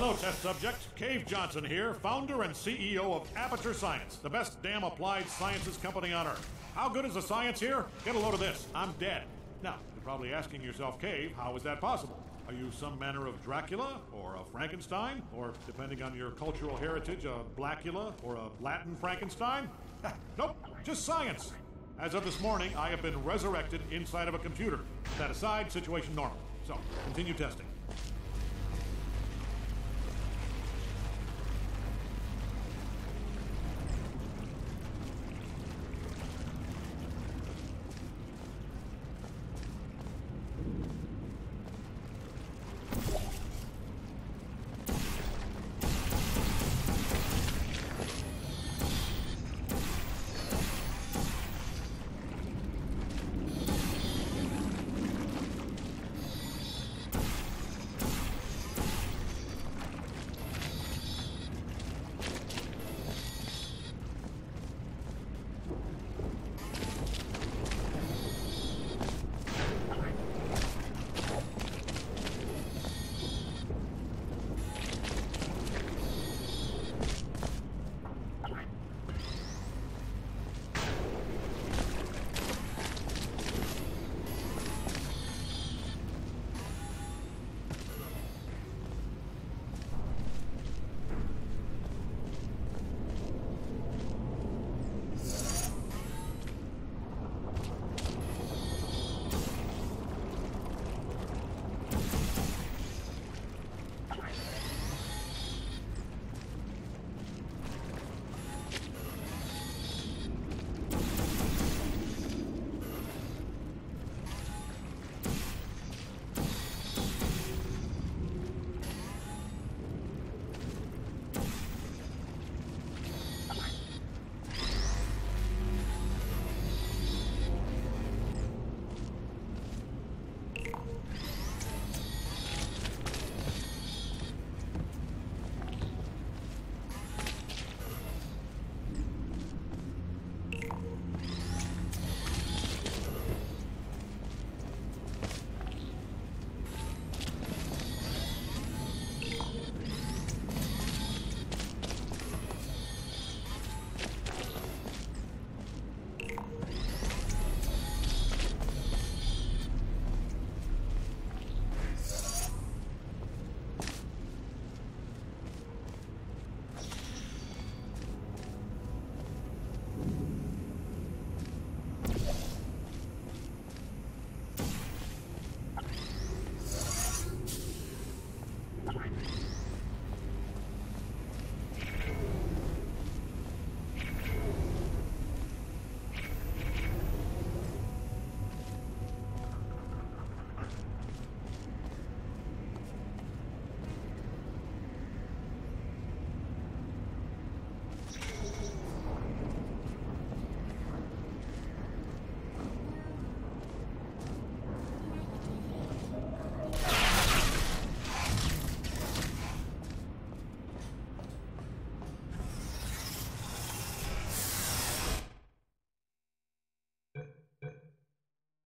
Hello, test subject. Cave Johnson here, founder and CEO of Aperture Science, the best damn applied sciences company on Earth. How good is the science here? Get a load of this. I'm dead. Now, you're probably asking yourself, Cave, how is that possible? Are you some manner of Dracula, or a Frankenstein, or, depending on your cultural heritage, a Blackula, or a Latin Frankenstein? Nope, just science. As of this morning, I have been resurrected inside of a computer. That aside, situation normal. So, continue testing.